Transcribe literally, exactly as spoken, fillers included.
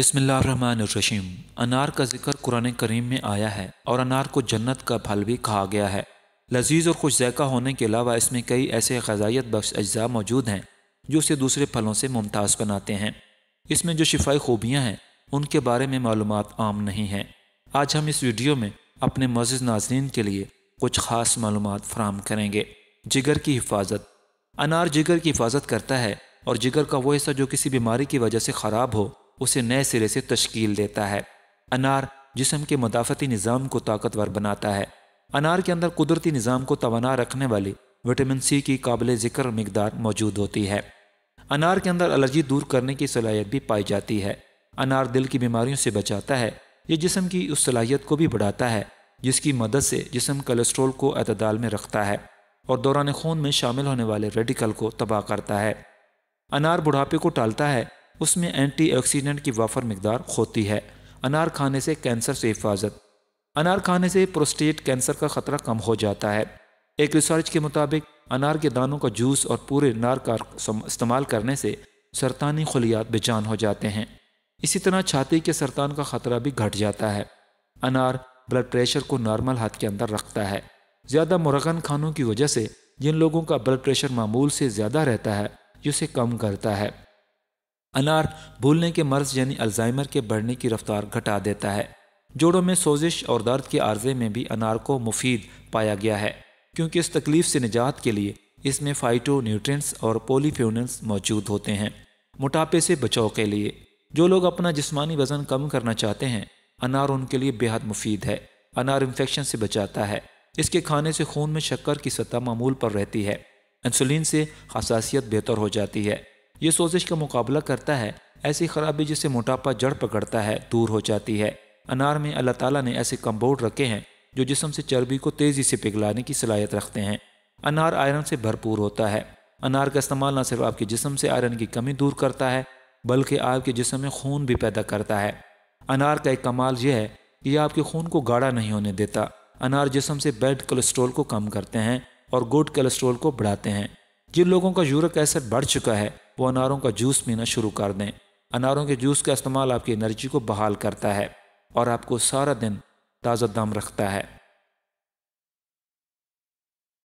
बिस्मिल्लाहिर्रहमानिर्रहीम। अनार का जिक्र कुरान करीम में आया है और अनार को जन्नत का फल भी कहा गया है। लजीज और खुश ज़ायक़ा होने के अलावा इसमें कई ऐसे ग़िज़ायत बख्श अज्जा मौजूद हैं जो इसे दूसरे फलों से मुमताज़ बनाते हैं। इसमें जो शिफाई खूबियाँ हैं उनके बारे में मालूमात आम नहीं हैं। आज हम इस वीडियो में अपने मज़ीद नाज़रीन के लिए कुछ ख़ास मालूमात फ़राहम करेंगे। जिगर की हिफाजत। अनार जिगर की हिफाजत करता है और जिगर का वो हिस्सा जो किसी बीमारी की वजह से ख़राब हो उसे नए सिरे से तश्कील देता है। अनार जिस्म के मुदाफ़ती निज़ाम को ताकतवर बनाता है। अनार के अंदर कुदरती निज़ाम को तवाना रखने वाली विटामिन सी की काबिल ज़िक्र मिकदार मौजूद होती है। अनार के अंदर एलर्जी दूर करने की सलाहियत भी पाई जाती है। अनार दिल की बीमारियों से बचाता है। यह जिस्म की उस सलाहियत को भी बढ़ाता है जिसकी मदद से जिस्म कोलेस्ट्रोल को अतदाल में रखता है और दौरान खून में शामिल होने वाले रेडिकल को तबाह करता है। अनार बुढ़ापे को टालता है, उसमें एंटीऑक्सीडेंट की वाफर मिकदार होती है। अनार खाने से कैंसर से हिफाजत। अनार खाने से प्रोस्टेट कैंसर का ख़तरा कम हो जाता है। एक रिसर्च के मुताबिक अनार के दानों का जूस और पूरे अनार का इस्तेमाल करने से सरतानी खलियात बेजान हो जाते हैं। इसी तरह छाती के सरतान का ख़तरा भी घट जाता है। अनार ब्लड प्रेशर को नॉर्मल हद के अंदर रखता है। ज़्यादा मुरगन खानों की वजह से जिन लोगों का ब्लड प्रेशर मामूल से ज़्यादा रहता है उसे कम करता है। अनार भूलने के मर्ज़ यानी अल्जाइमर के बढ़ने की रफ्तार घटा देता है। जोड़ों में सोजिश और दर्द के आर्जे में भी अनार को मुफीद पाया गया है क्योंकि इस तकलीफ से निजात के लिए इसमें फाइटो न्यूट्रिएंट्स और पॉलीफेनोल्स मौजूद होते हैं। मोटापे से बचाव के लिए जो लोग अपना जिस्मानी वज़न कम करना चाहते हैं अनार उनके लिए बेहद मुफीद है। अनार इन्फेक्शन से बचाता है। इसके खाने से खून में शक्कर की सतह मामूल पर रहती है। इंसुलिन से हसासियत बेहतर हो जाती है। ये सोजिश का मुकाबला करता है। ऐसी खराबी जिससे मोटापा जड़ पकड़ता है दूर हो जाती है। अनार में अल्लाह ताला ने ऐसे कंपाउंड रखे हैं जो जिस्म से चर्बी को तेज़ी से पिघलाने की सलाहियत रखते हैं। अनार आयरन से भरपूर होता है। अनार का इस्तेमाल न सिर्फ आपके जिस्म से आयरन की कमी दूर करता है बल्कि आपके जिस्म में खून भी पैदा करता है। अनार का एक कमाल यह है कि यह आपके खून को गाढ़ा नहीं होने देता। अनार जिस्म से बैड कोलेस्ट्रोल को कम करते हैं और गुड कोलेस्ट्रोल को बढ़ाते हैं। जिन लोगों का यूरिक एसिड बढ़ चुका है वो अनारों का जूस पीना शुरू कर दें। अनारों के जूस का इस्तेमाल आपकी एनर्जी को बहाल करता है और आपको सारा दिन ताज़ा दम रखता है।